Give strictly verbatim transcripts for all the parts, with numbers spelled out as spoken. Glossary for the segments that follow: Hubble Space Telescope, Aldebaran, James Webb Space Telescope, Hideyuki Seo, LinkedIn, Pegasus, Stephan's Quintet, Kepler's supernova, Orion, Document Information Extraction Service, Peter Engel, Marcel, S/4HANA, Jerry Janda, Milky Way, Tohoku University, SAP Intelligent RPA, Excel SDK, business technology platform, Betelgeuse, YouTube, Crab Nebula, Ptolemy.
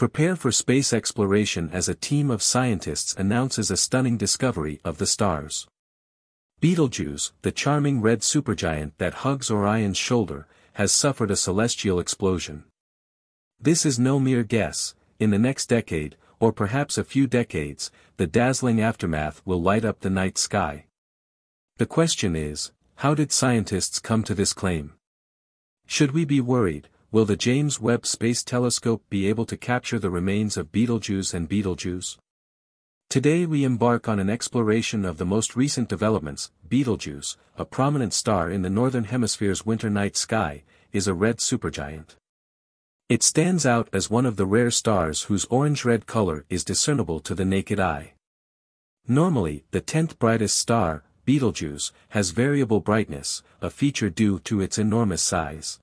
Prepare for space exploration as a team of scientists announces a stunning discovery of the stars. Betelgeuse, the charming red supergiant that hugs Orion's shoulder, has suffered a celestial explosion. This is no mere guess. In the next decade, or perhaps a few decades, the dazzling aftermath will light up the night sky. The question is, how did scientists come to this claim? Should we be worried? Will the James Webb Space Telescope be able to capture the remains of Betelgeuse and Betelgeuse? Today we embark on an exploration of the most recent developments. Betelgeuse, a prominent star in the northern hemisphere's winter night sky, is a red supergiant. It stands out as one of the rare stars whose orange-red color is discernible to the naked eye. Normally, the tenth brightest star, Betelgeuse, has variable brightness, a feature due to its enormous size.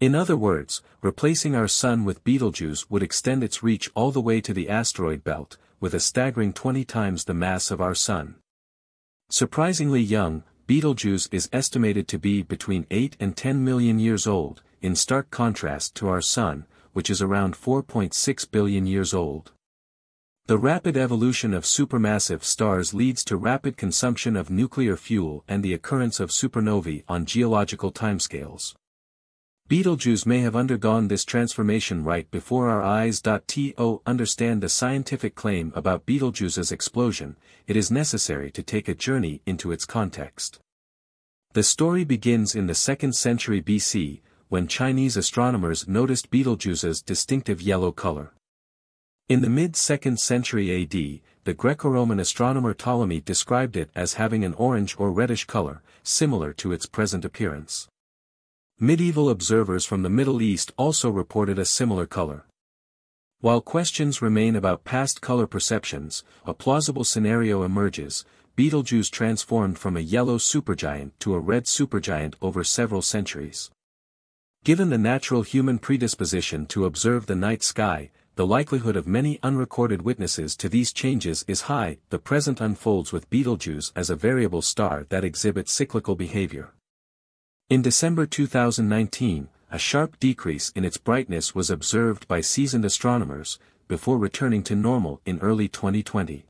In other words, replacing our Sun with Betelgeuse would extend its reach all the way to the asteroid belt, with a staggering twenty times the mass of our Sun. Surprisingly young, Betelgeuse is estimated to be between eight and ten million years old, in stark contrast to our Sun, which is around four point six billion years old. The rapid evolution of supermassive stars leads to rapid consumption of nuclear fuel and the occurrence of supernovae on geological timescales. Betelgeuse may have undergone this transformation right before our eyes. To understand the scientific claim about Betelgeuse's explosion, it is necessary to take a journey into its context. The story begins in the second century B C, when Chinese astronomers noticed Betelgeuse's distinctive yellow color. In the mid second century A D, the Greco-Roman astronomer Ptolemy described it as having an orange or reddish color, similar to its present appearance. Medieval observers from the Middle East also reported a similar color. While questions remain about past color perceptions, a plausible scenario emerges: Betelgeuse transformed from a yellow supergiant to a red supergiant over several centuries. Given the natural human predisposition to observe the night sky, the likelihood of many unrecorded witnesses to these changes is high. The present unfolds with Betelgeuse as a variable star that exhibits cyclical behavior. In December two thousand nineteen, a sharp decrease in its brightness was observed by seasoned astronomers, before returning to normal in early twenty twenty.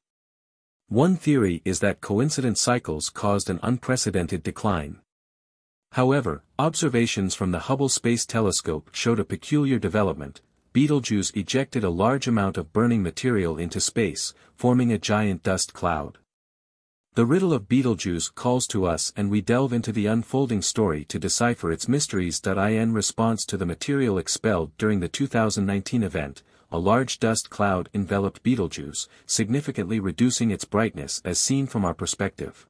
One theory is that coincident cycles caused an unprecedented decline. However, observations from the Hubble Space Telescope showed a peculiar development. Betelgeuse ejected a large amount of burning material into space, forming a giant dust cloud. The riddle of Betelgeuse calls to us, and we delve into the unfolding story to decipher its mysteries. In response to the material expelled during the two thousand nineteen event, a large dust cloud enveloped Betelgeuse, significantly reducing its brightness as seen from our perspective.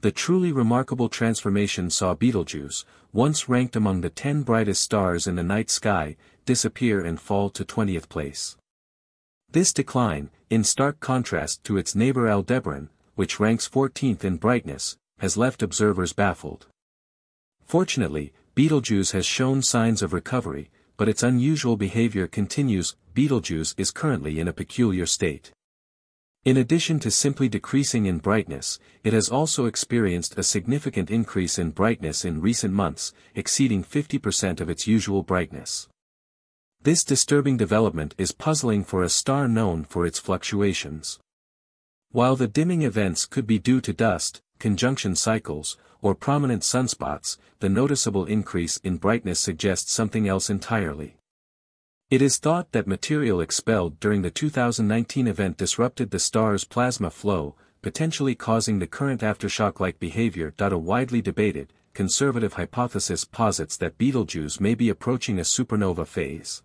The truly remarkable transformation saw Betelgeuse, once ranked among the ten brightest stars in the night sky, disappear and fall to twentieth place. This decline, in stark contrast to its neighbor Aldebaran, which ranks fourteenth in brightness, has left observers baffled. Fortunately, Betelgeuse has shown signs of recovery, but its unusual behavior continues. Betelgeuse is currently in a peculiar state. In addition to simply decreasing in brightness, it has also experienced a significant increase in brightness in recent months, exceeding fifty percent of its usual brightness. This disturbing development is puzzling for a star known for its fluctuations. While the dimming events could be due to dust, conjunction cycles, or prominent sunspots, the noticeable increase in brightness suggests something else entirely. It is thought that material expelled during the two thousand nineteen event disrupted the star's plasma flow, potentially causing the current aftershock-like behavior. A widely debated, conservative hypothesis posits that Betelgeuse may be approaching a supernova phase.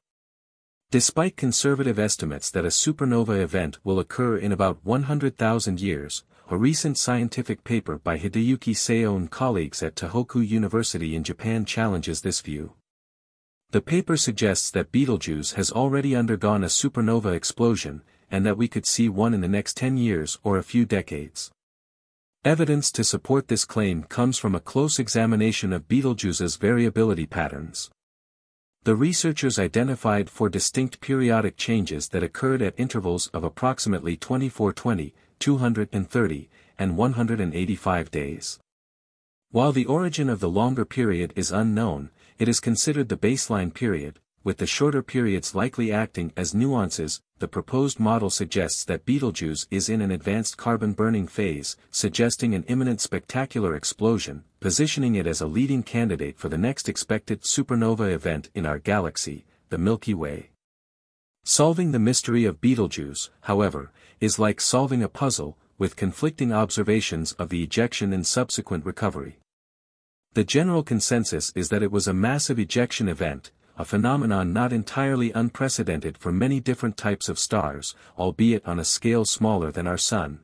Despite conservative estimates that a supernova event will occur in about one hundred thousand years, a recent scientific paper by Hideyuki Seo and colleagues at Tohoku University in Japan challenges this view. The paper suggests that Betelgeuse has already undergone a supernova explosion, and that we could see one in the next ten years or a few decades. Evidence to support this claim comes from a close examination of Betelgeuse's variability patterns. The researchers identified four distinct periodic changes that occurred at intervals of approximately twenty-four, twenty, two hundred thirty, and one hundred eighty-five days. While the origin of the longer period is unknown, it is considered the baseline period, with the shorter periods likely acting as nuances. The proposed model suggests that Betelgeuse is in an advanced carbon-burning phase, suggesting an imminent spectacular explosion, positioning it as a leading candidate for the next expected supernova event in our galaxy, the Milky Way. Solving the mystery of Betelgeuse, however, is like solving a puzzle, with conflicting observations of the ejection and subsequent recovery. The general consensus is that it was a massive ejection event, a phenomenon not entirely unprecedented for many different types of stars, albeit on a scale smaller than our Sun.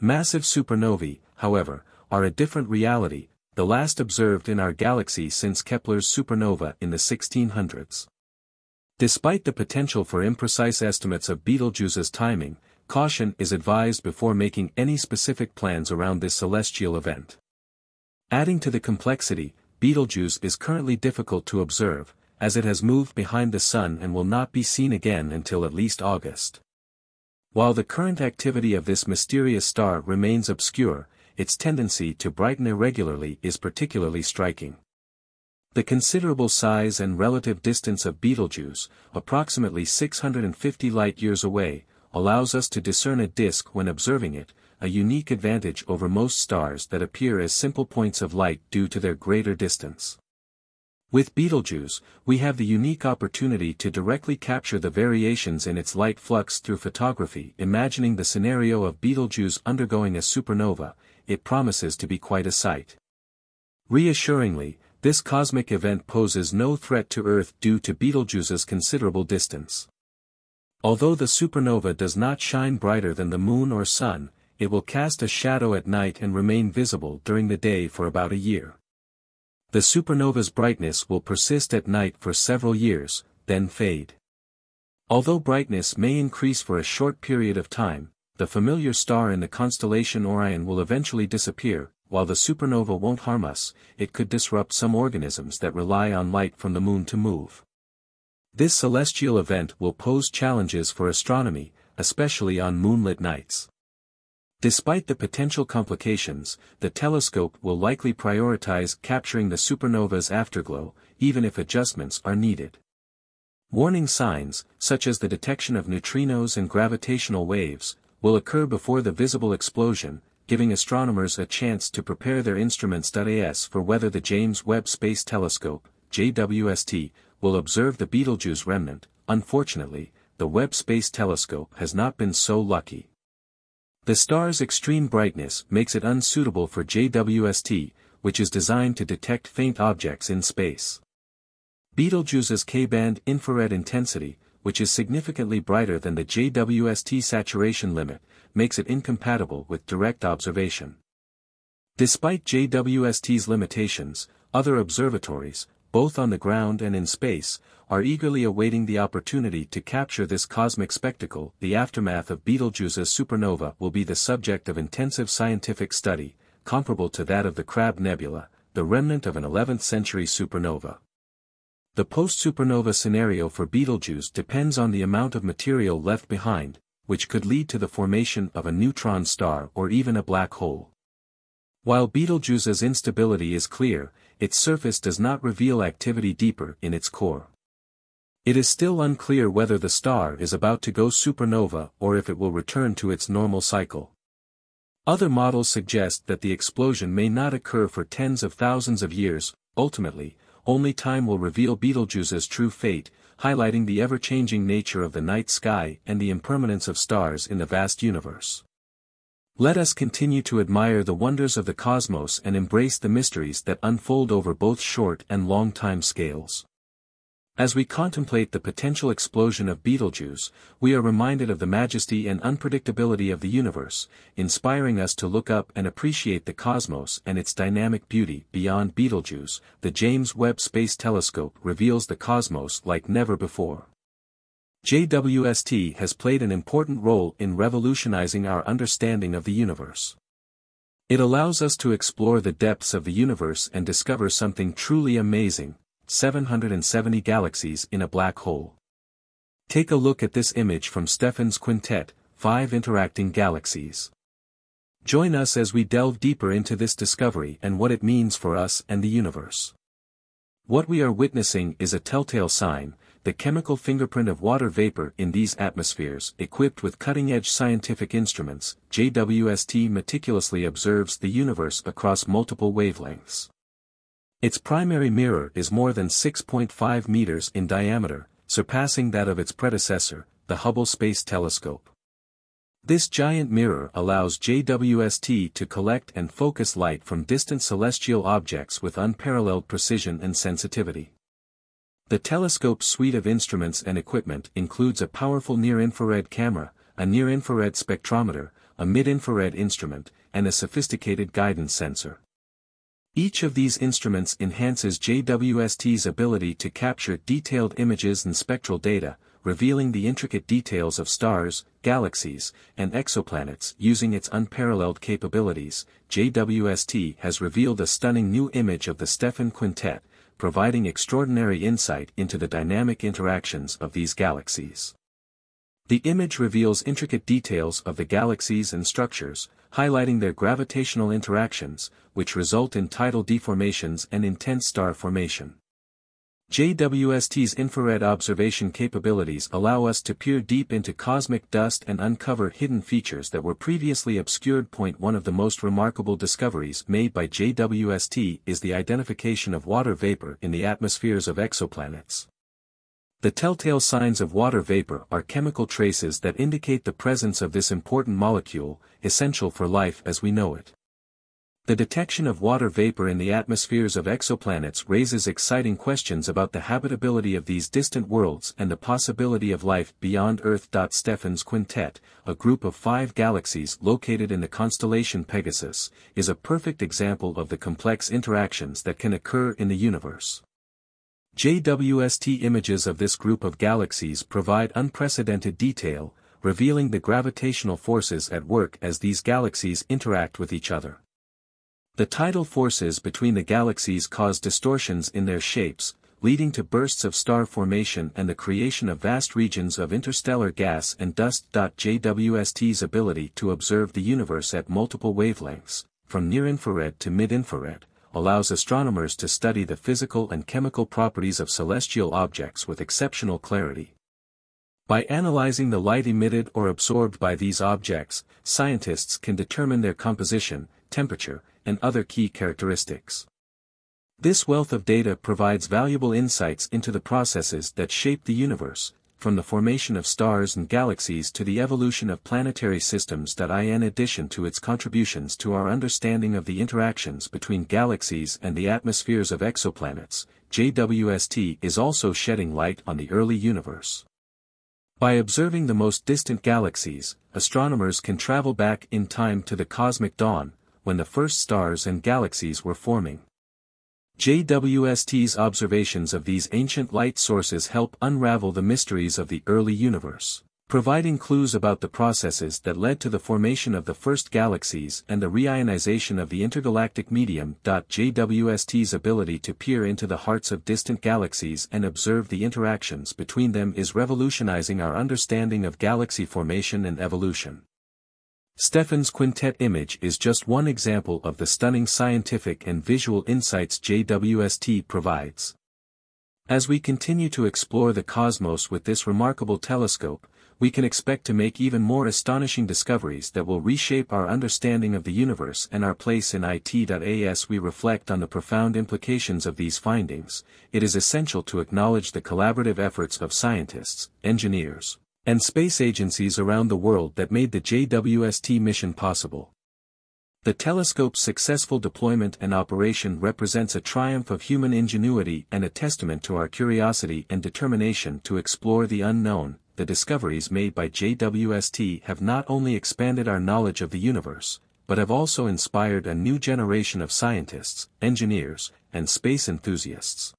Massive supernovae, however, are a different reality, the last observed in our galaxy since Kepler's supernova in the sixteen hundreds. Despite the potential for imprecise estimates of Betelgeuse's timing, caution is advised before making any specific plans around this celestial event. Adding to the complexity, Betelgeuse is currently difficult to observe, as it has moved behind the Sun and will not be seen again until at least August. While the current activity of this mysterious star remains obscure, its tendency to brighten irregularly is particularly striking. The considerable size and relative distance of Betelgeuse, approximately six hundred fifty light-years away, allows us to discern a disk when observing it, a unique advantage over most stars that appear as simple points of light due to their greater distance. With Betelgeuse, we have the unique opportunity to directly capture the variations in its light flux through photography. Imagining the scenario of Betelgeuse undergoing a supernova, it promises to be quite a sight. Reassuringly, this cosmic event poses no threat to Earth due to Betelgeuse's considerable distance. Although the supernova does not shine brighter than the Moon or Sun, it will cast a shadow at night and remain visible during the day for about a year. The supernova's brightness will persist at night for several years, then fade. Although brightness may increase for a short period of time, the familiar star in the constellation Orion will eventually disappear. While the supernova won't harm us, it could disrupt some organisms that rely on light from the Moon to move. This celestial event will pose challenges for astronomy, especially on moonlit nights. Despite the potential complications, the telescope will likely prioritize capturing the supernova's afterglow, even if adjustments are needed. Warning signs, such as the detection of neutrinos and gravitational waves, will occur before the visible explosion, giving astronomers a chance to prepare their instruments. As for whether the James Webb Space Telescope, J W S T, will observe the Betelgeuse remnant, unfortunately, the Webb Space Telescope has not been so lucky. The star's extreme brightness makes it unsuitable for J W S T, which is designed to detect faint objects in space. Betelgeuse's K-band infrared intensity, which is significantly brighter than the J W S T saturation limit, makes it incompatible with direct observation. Despite J W S T's limitations, other observatories, both on the ground and in space, are eagerly awaiting the opportunity to capture this cosmic spectacle. The aftermath of Betelgeuse's supernova will be the subject of intensive scientific study, comparable to that of the Crab Nebula, the remnant of an eleventh century supernova. The post-supernova scenario for Betelgeuse depends on the amount of material left behind, which could lead to the formation of a neutron star or even a black hole. While Betelgeuse's instability is clear, its surface does not reveal activity deeper in its core. It is still unclear whether the star is about to go supernova or if it will return to its normal cycle. Other models suggest that the explosion may not occur for tens of thousands of years. Ultimately, only time will reveal Betelgeuse's true fate, highlighting the ever-changing nature of the night sky and the impermanence of stars in the vast universe. Let us continue to admire the wonders of the cosmos and embrace the mysteries that unfold over both short and long time scales. As we contemplate the potential explosion of Betelgeuse, we are reminded of the majesty and unpredictability of the universe, inspiring us to look up and appreciate the cosmos and its dynamic beauty. Beyond Betelgeuse, the James Webb Space Telescope reveals the cosmos like never before. J W S T has played an important role in revolutionizing our understanding of the universe. It allows us to explore the depths of the universe and discover something truly amazing: seven hundred seventy galaxies in a black hole. Take a look at this image from Stephan's Quintet, Five Interacting Galaxies. Join us as we delve deeper into this discovery and what it means for us and the universe. What we are witnessing is a telltale sign, the chemical fingerprint of water vapor in these atmospheres. Equipped with cutting-edge scientific instruments, J W S T meticulously observes the universe across multiple wavelengths. Its primary mirror is more than six point five meters in diameter, surpassing that of its predecessor, the Hubble Space Telescope. This giant mirror allows J W S T to collect and focus light from distant celestial objects with unparalleled precision and sensitivity. The telescope's suite of instruments and equipment includes a powerful near-infrared camera, a near-infrared spectrometer, a mid-infrared instrument, and a sophisticated guidance sensor. Each of these instruments enhances J W S T's ability to capture detailed images and spectral data, revealing the intricate details of stars, galaxies, and exoplanets. Using its unparalleled capabilities, J W S T has revealed a stunning new image of the Stephan's Quintet, providing extraordinary insight into the dynamic interactions of these galaxies. The image reveals intricate details of the galaxies and structures, highlighting their gravitational interactions, which result in tidal deformations and intense star formation. J W S T's infrared observation capabilities allow us to peer deep into cosmic dust and uncover hidden features that were previously obscured. One of the most remarkable discoveries made by J W S T is the identification of water vapor in the atmospheres of exoplanets. The telltale signs of water vapor are chemical traces that indicate the presence of this important molecule, essential for life as we know it. The detection of water vapor in the atmospheres of exoplanets raises exciting questions about the habitability of these distant worlds and the possibility of life beyond Earth. Stephan's Quintet, a group of five galaxies located in the constellation Pegasus, is a perfect example of the complex interactions that can occur in the universe. J W S T images of this group of galaxies provide unprecedented detail, revealing the gravitational forces at work as these galaxies interact with each other. The tidal forces between the galaxies cause distortions in their shapes, leading to bursts of star formation and the creation of vast regions of interstellar gas and dust. J W S T's ability to observe the universe at multiple wavelengths, from near-infrared to mid-infrared, allows astronomers to study the physical and chemical properties of celestial objects with exceptional clarity. By analyzing the light emitted or absorbed by these objects, scientists can determine their composition, temperature, and other key characteristics. This wealth of data provides valuable insights into the processes that shape the universe, from the formation of stars and galaxies to the evolution of planetary systems. In addition to its contributions to our understanding of the interactions between galaxies and the atmospheres of exoplanets, J W S T is also shedding light on the early universe. By observing the most distant galaxies, astronomers can travel back in time to the cosmic dawn, when the first stars and galaxies were forming. J W S T's observations of these ancient light sources help unravel the mysteries of the early universe, providing clues about the processes that led to the formation of the first galaxies and the reionization of the intergalactic medium. J W S T's ability to peer into the hearts of distant galaxies and observe the interactions between them is revolutionizing our understanding of galaxy formation and evolution. Stephan's Quintet image is just one example of the stunning scientific and visual insights J W S T provides. As we continue to explore the cosmos with this remarkable telescope, we can expect to make even more astonishing discoveries that will reshape our understanding of the universe and our place in it. As we reflect on the profound implications of these findings, it is essential to acknowledge the collaborative efforts of scientists, engineers, and space agencies around the world that made the J W S T mission possible. The telescope's successful deployment and operation represents a triumph of human ingenuity and a testament to our curiosity and determination to explore the unknown. The discoveries made by J W S T have not only expanded our knowledge of the universe, but have also inspired a new generation of scientists, engineers, and space enthusiasts.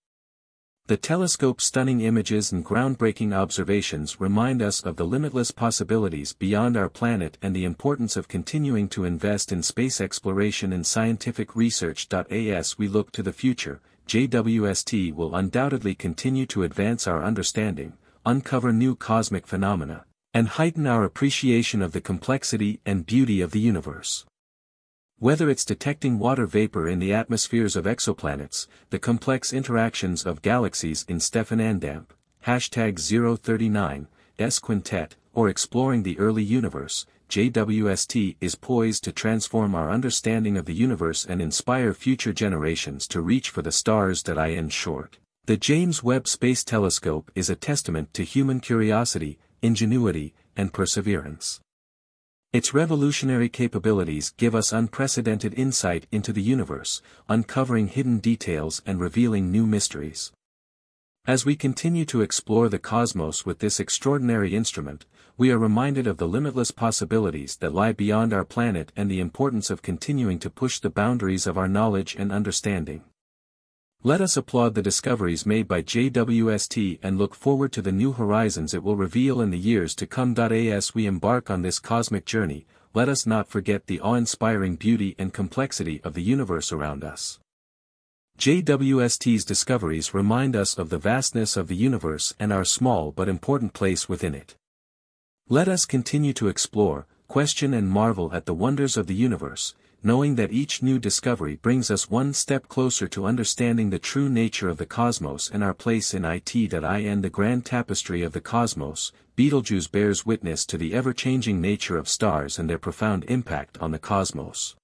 The telescope's stunning images and groundbreaking observations remind us of the limitless possibilities beyond our planet and the importance of continuing to invest in space exploration and scientific research. As we look to the future, J W S T will undoubtedly continue to advance our understanding, uncover new cosmic phenomena, and heighten our appreciation of the complexity and beauty of the universe. Whether it's detecting water vapor in the atmospheres of exoplanets, the complex interactions of galaxies in Stephan's Quintet, hashtag zero thirty-nine S Quintet, or exploring the early universe, J W S T is poised to transform our understanding of the universe and inspire future generations to reach for the stars that I end short. The James Webb Space Telescope is a testament to human curiosity, ingenuity, and perseverance. Its revolutionary capabilities give us unprecedented insight into the universe, uncovering hidden details and revealing new mysteries. As we continue to explore the cosmos with this extraordinary instrument, we are reminded of the limitless possibilities that lie beyond our planet and the importance of continuing to push the boundaries of our knowledge and understanding. Let us applaud the discoveries made by J W S T and look forward to the new horizons it will reveal in the years to come. As we embark on this cosmic journey, let us not forget the awe-inspiring beauty and complexity of the universe around us. J W S T's discoveries remind us of the vastness of the universe and our small but important place within it. Let us continue to explore, question and marvel at the wonders of the universe, knowing that each new discovery brings us one step closer to understanding the true nature of the cosmos and our place in it. In the grand tapestry of the cosmos, Betelgeuse bears witness to the ever-changing nature of stars and their profound impact on the cosmos.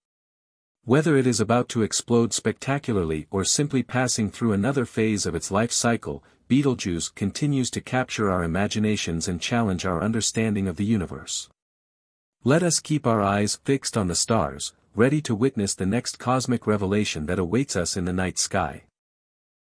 Whether it is about to explode spectacularly or simply passing through another phase of its life cycle, Betelgeuse continues to capture our imaginations and challenge our understanding of the universe. Let us keep our eyes fixed on the stars, ready to witness the next cosmic revelation that awaits us in the night sky.